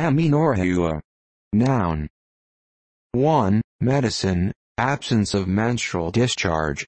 Amenorrhoea. Noun. 1. Medicine, absence of menstrual discharge,